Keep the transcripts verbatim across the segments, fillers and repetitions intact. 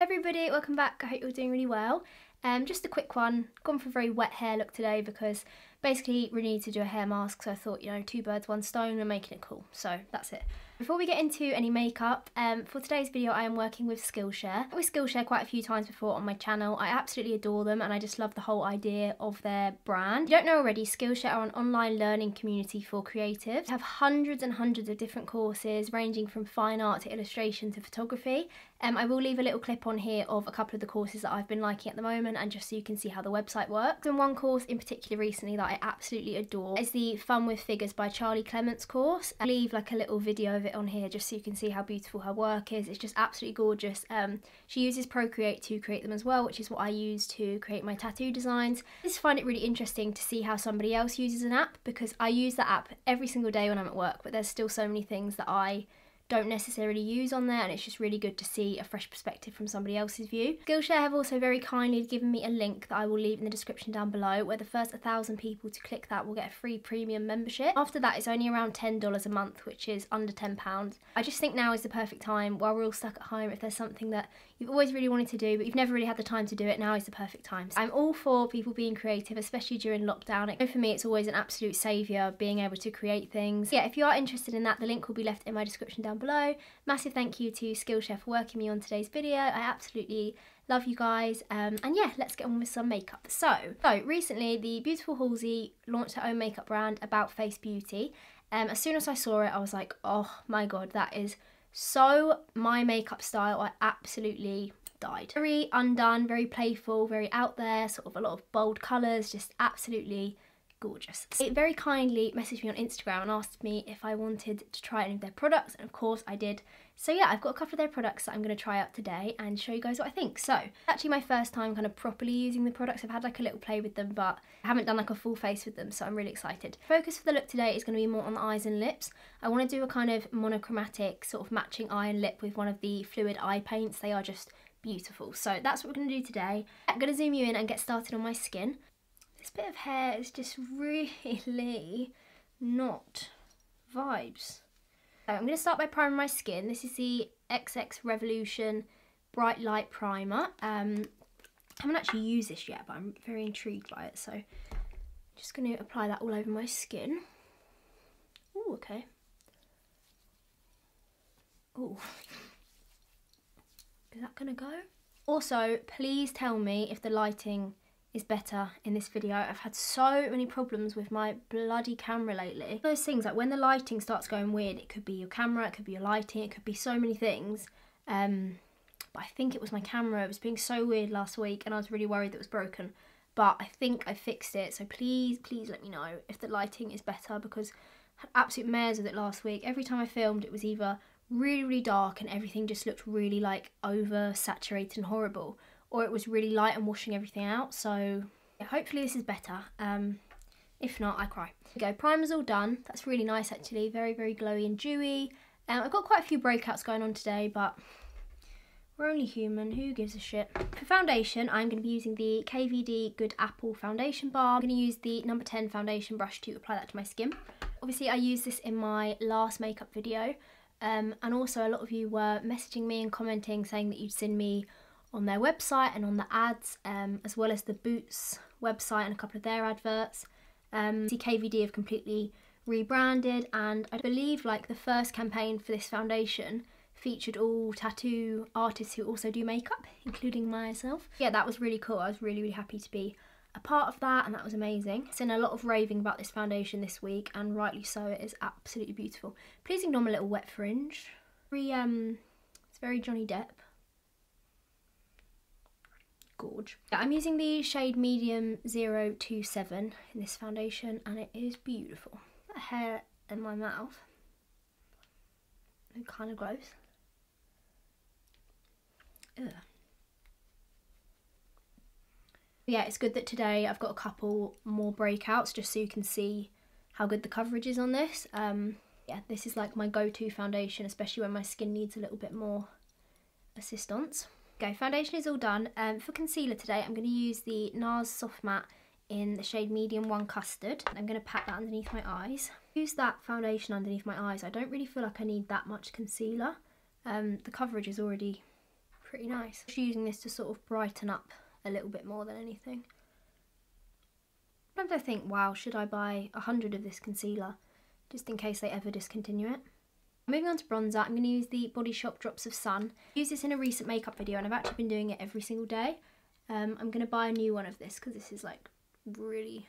Everybody, welcome back. I hope you're doing really well. Um, just a quick one, gone for a very wet hair look today because basically we need to do a hair mask, so I thought, you know, two birds, one stone, we're making it cool, so that's it. Before we get into any makeup, um, for today's video I am working with Skillshare. I've worked with Skillshare quite a few times before on my channel. I absolutely adore them and I just love the whole idea of their brand. If you don't know already, Skillshare are an online learning community for creatives. They have hundreds and hundreds of different courses ranging from fine art to illustration to photography. Um, I will leave a little clip on here of a couple of the courses that I've been liking at the moment, and just so you can see how the website works. And one course in particular recently that I absolutely adore is the Fun with Figures by Charlie Clements course. I'll leave like a little video of it on here just so you can see how beautiful her work is. It's just absolutely gorgeous. Um, she uses Procreate to create them as well, which is what I use to create my tattoo designs. I just find it really interesting to see how somebody else uses an app, because I use that app every single day when I'm at work, but there's still so many things that I don't necessarily use on there, and it's just really good to see a fresh perspective from somebody else's view. Skillshare have also very kindly given me a link that I will leave in the description down below, where the first one thousand people to click that will get a free premium membership. After that it's only around ten dollars a month, which is under ten pounds. I just think now is the perfect time, while we're all stuck at home, if there's something that you've always really wanted to do but you've never really had the time to do it, now is the perfect time. So I'm all for people being creative, especially during lockdown. It, for me it's always an absolute saviour being able to create things. Yeah, if you are interested in that, the link will be left in my description down below. Massive thank you to Skillshare for working me on today's video. I absolutely love you guys, um, and yeah, let's get on with some makeup. So, so recently the beautiful Halsey launched her own makeup brand, About Face Beauty. Um, as soon as I saw it I was like, oh my god, that is so my makeup style. I absolutely died. Very undone, very playful, very out there, sort of a lot of bold colours, just absolutely gorgeous. It very kindly messaged me on Instagram and asked me if I wanted to try any of their products, and of course I did. So yeah, I've got a couple of their products that I'm going to try out today and show you guys what I think. So, actually my first time kind of properly using the products. I've had like a little play with them, but I haven't done like a full face with them, so I'm really excited. Focus for the look today is going to be more on the eyes and lips. I want to do a kind of monochromatic sort of matching eye and lip with one of the fluid eye paints. They are just beautiful. So that's what we're going to do today. I'm going to zoom you in and get started on my skin. This bit of hair is just really not vibes. So I'm going to start by priming my skin. This is the X X Revolution Bright Light Primer. Um, I haven't actually used this yet, but I'm very intrigued by it. So I'm just going to apply that all over my skin. Ooh, okay. Ooh. Is that going to go? Also, please tell me if the lighting is better in this video. I've had so many problems with my bloody camera lately. Those things, like when the lighting starts going weird, it could be your camera, it could be your lighting, it could be so many things. Um, but I think it was my camera. It was being so weird last week and I was really worried that it was broken. But I think I fixed it, so please, please let me know if the lighting is better, because I had absolute mares with it last week. Every time I filmed it was either really, really dark and everything just looked really like over-saturated and horrible, or it was really light and washing everything out. So yeah, hopefully this is better. Um, if not, I cry. There we go, primer's all done. That's really nice actually, very, very glowy and dewy. Um, I've got quite a few breakouts going on today, but we're only human, who gives a shit? For foundation, I'm gonna be using the K V D Good Apple Foundation Bar. I'm gonna use the number ten foundation brush to apply that to my skin. Obviously I used this in my last makeup video, um, and also a lot of you were messaging me and commenting saying that you'd seen me on their website and on the ads, um, as well as the Boots website and a couple of their adverts. Um, K V D have completely rebranded, and I believe like the first campaign for this foundation featured all tattoo artists who also do makeup, including myself. Yeah, that was really cool. I was really, really happy to be a part of that, and that was amazing. I've seen a lot of raving about this foundation this week, and rightly so. It is absolutely beautiful. Please ignore my little wet fringe. Very, um, it's very Johnny Depp. Gorge. Yeah, I'm using the shade medium zero two seven in this foundation, and it is beautiful. That hair in my mouth, it kind of glows. Ugh. Yeah, it's good that today I've got a couple more breakouts just so you can see how good the coverage is on this. Um, yeah, this is like my go-to foundation, especially when my skin needs a little bit more assistance. Okay, foundation is all done. Um, for concealer today, I'm going to use the NARS Soft Matte in the shade medium one Custard. I'm going to pat that underneath my eyes. Use that foundation underneath my eyes. I don't really feel like I need that much concealer. Um, the coverage is already pretty nice. Just using this to sort of brighten up a little bit more than anything. Sometimes I think, wow, should I buy a hundred of this concealer just in case they ever discontinue it? Moving on to bronzer, I'm going to use the Body Shop Drops of Sun. I used this in a recent makeup video and I've actually been doing it every single day. Um, I'm going to buy a new one of this because this is like really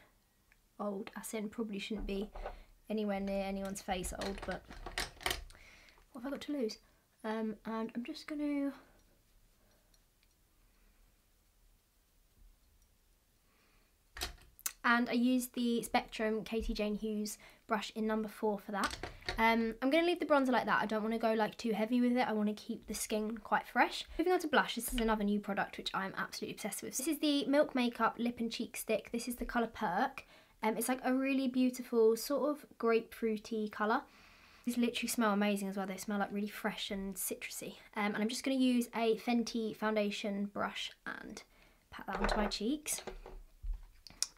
old, as in probably shouldn't be anywhere near anyone's face old, but what have I got to lose? Um, and I'm just going to and I used the Spectrum Katie Jane Hughes brush in number four for that. Um, I'm going to leave the bronzer like that. I don't want to go like too heavy with it. I want to keep the skin quite fresh. Moving on to blush, this is another new product which I'm absolutely obsessed with. This is the Milk Makeup Lip and Cheek Stick. This is the colour Perk. Um, it's like a really beautiful sort of grapefruity colour. These literally smell amazing as well. They smell like really fresh and citrusy. Um, and I'm just going to use a Fenty foundation brush and pat that onto my cheeks.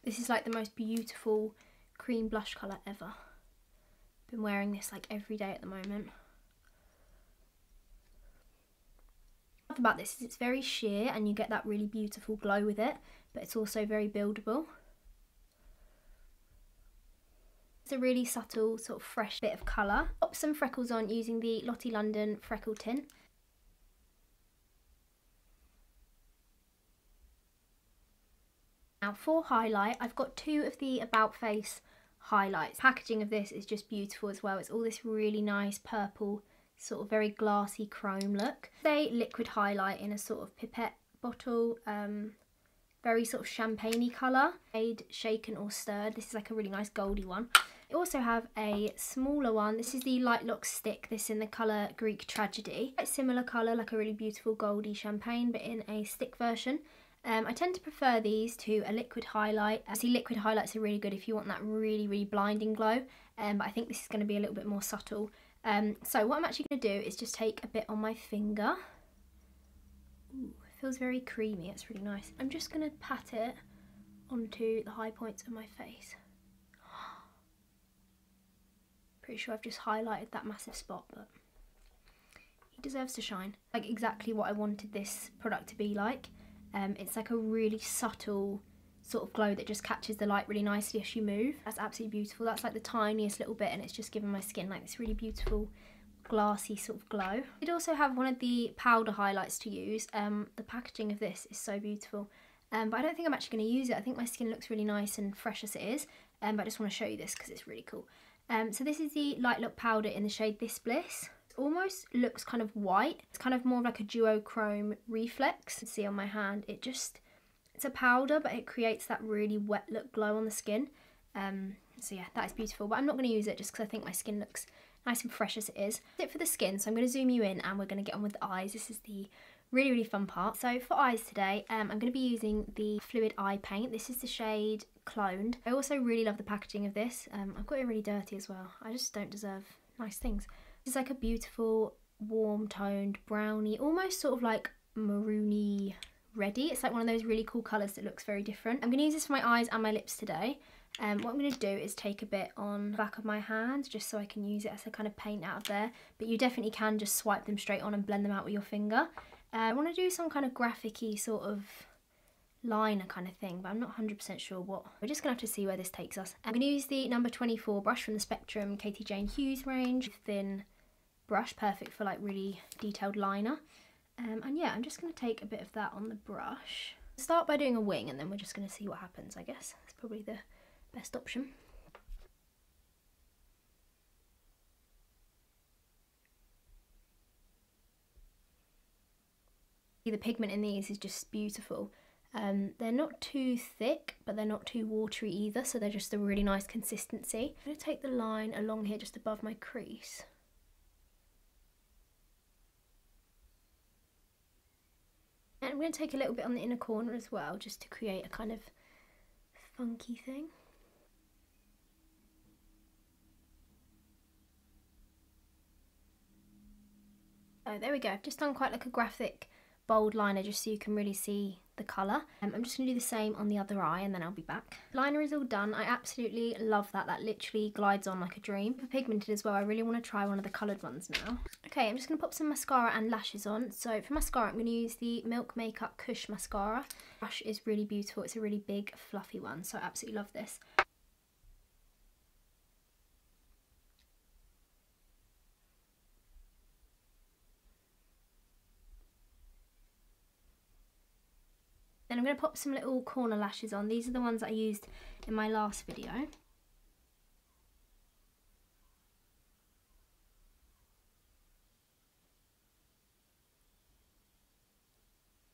This is like the most beautiful cream blush colour ever. Been wearing this like every day at the moment. What I love about this is it's very sheer and you get that really beautiful glow with it, but it's also very buildable. It's a really subtle sort of fresh bit of colour. Pop some freckles on using the Lottie London freckle tint. Now for highlight, I've got two of the About Face highlights. Packaging of this is just beautiful as well. It's all this really nice purple, sort of very glassy chrome look. They liquid highlight in a sort of pipette bottle, um, very sort of champagne-y colour. Made, shaken or stirred. This is like a really nice goldy one. I also have a smaller one. This is the Light Lock Stick. This in the colour Greek Tragedy. Quite similar colour, like a really beautiful goldy champagne, but in a stick version. Um, I tend to prefer these to a liquid highlight. I see liquid highlights are really good if you want that really, really blinding glow, um, but I think this is going to be a little bit more subtle. Um, so what I'm actually going to do is just take a bit on my finger. Ooh, it feels very creamy, it's really nice. I'm just going to pat it onto the high points of my face. Pretty sure I've just highlighted that massive spot, but he deserves to shine. Like exactly what I wanted this product to be like. Um, it's like a really subtle sort of glow that just catches the light really nicely as you move. That's absolutely beautiful. That's like the tiniest little bit and it's just giving my skin like this really beautiful glassy sort of glow. I did also have one of the powder highlights to use. Um, the packaging of this is so beautiful. Um, but I don't think I'm actually going to use it. I think my skin looks really nice and fresh as it is. Um, but I just want to show you this because it's really cool. Um, so this is the Light Lock Powder in the shade This Bliss. Almost looks kind of white. It's kind of more like a duochrome reflex. You can see on my hand, it just, it's a powder, but it creates that really wet look glow on the skin. Um, so yeah, that is beautiful, but I'm not going to use it just because I think my skin looks nice and fresh as it is. That's it for the skin, so I'm going to zoom you in and we're going to get on with the eyes. This is the really, really fun part. So for eyes today, um, I'm going to be using the Fluid Eye Paint. This is the shade Cloned. I also really love the packaging of this. Um, I've got it really dirty as well. I just don't deserve nice things. It's like a beautiful, warm toned, browny, almost sort of like maroony reddy. It's like one of those really cool colours that looks very different. I'm going to use this for my eyes and my lips today. Um, what I'm going to do is take a bit on the back of my hand just so I can use it as a kind of paint out of there. But you definitely can just swipe them straight on and blend them out with your finger. Uh, I want to do some kind of graphic-y sort of liner kind of thing, but I'm not one hundred percent sure what. We're just gonna have to see where this takes us. I'm gonna use the number twenty-four brush from the Spectrum Katie Jane Hughes range. Thin brush, perfect for like really detailed liner. Um, and yeah, I'm just gonna take a bit of that on the brush. Start by doing a wing and then we're just gonna see what happens, I guess. That's probably the best option. The pigment in these is just beautiful. Um, they're not too thick, but they're not too watery either, so they're just a really nice consistency. I'm going to take the line along here just above my crease. And I'm going to take a little bit on the inner corner as well, just to create a kind of funky thing. Oh, there we go. I've just done quite like a graphic bold liner, just so you can really see the the colour. Um, I'm just going to do the same on the other eye and then I'll be back. Liner is all done. I absolutely love that. That literally glides on like a dream. For pigmented as well, I really want to try one of the coloured ones now. Okay, I'm just going to pop some mascara and lashes on. So for mascara, I'm going to use the Milk Makeup Cush Mascara. The brush is really beautiful. It's a really big, fluffy one, so I absolutely love this. Then I'm going to pop some little corner lashes on. These are the ones that I used in my last video.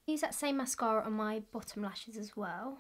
Use that same mascara on my bottom lashes as well.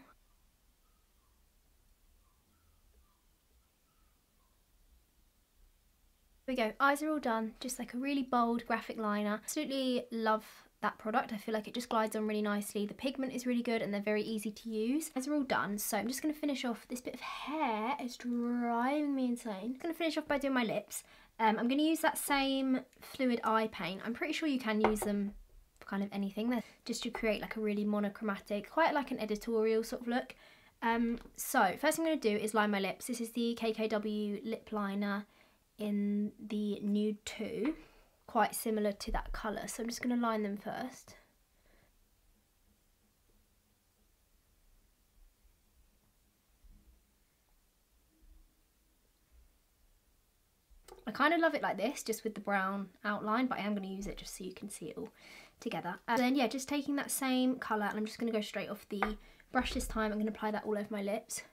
There we go, eyes are all done. Just like a really bold graphic liner. Absolutely love that product. I feel like it just glides on really nicely. The pigment is really good and they're very easy to use. Eyes are all done, so I'm just going to finish off. This bit of hair is driving me insane. I'm just going to finish off by doing my lips. Um, I'm going to use that same fluid eye paint. I'm pretty sure you can use them for kind of anything. They're just to create like a really monochromatic, quite like an editorial sort of look. Um, so first thing I'm going to do is line my lips. This is the K K W lip liner in the nude two. Quite similar to that colour, so I'm just going to line them first. I kind of love it like this, just with the brown outline, but I am going to use it just so you can see it all together. And then yeah, just taking that same colour, and I'm just going to go straight off the brush this time. I'm going to apply that all over my lips.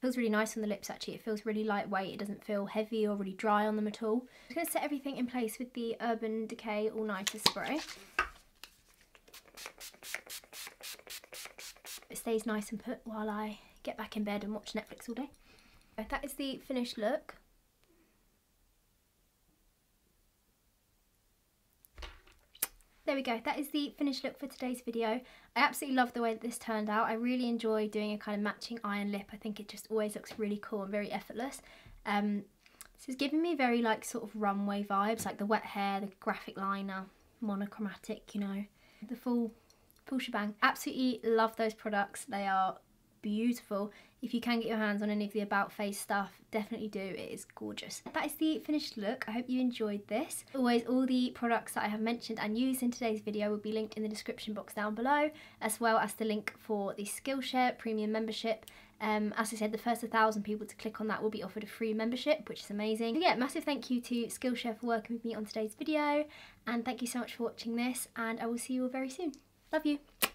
Feels really nice on the lips actually. It feels really lightweight. It doesn't feel heavy or really dry on them at all. I'm just going to set everything in place with the Urban Decay All Nighter Spray. It stays nice and put while I get back in bed and watch Netflix all day. That is the finished look. There we go, that is the finished look for today's video. I absolutely love the way that this turned out. I really enjoy doing a kind of matching eye and lip. I think it just always looks really cool and very effortless. Um, this is giving me very like sort of runway vibes, like the wet hair, the graphic liner, monochromatic, you know, the full, full shebang. Absolutely love those products. They are beautiful. If you can get your hands on any of the About Face stuff, definitely do. It is gorgeous. That is the finished look. I hope you enjoyed this. As always, all the products that I have mentioned and used in today's video will be linked in the description box down below, as well as the link for the Skillshare premium membership. Um, as I said, the first one thousand people to click on that will be offered a free membership, which is amazing. But yeah, massive thank you to Skillshare for working with me on today's video, and thank you so much for watching this, and I will see you all very soon. Love you.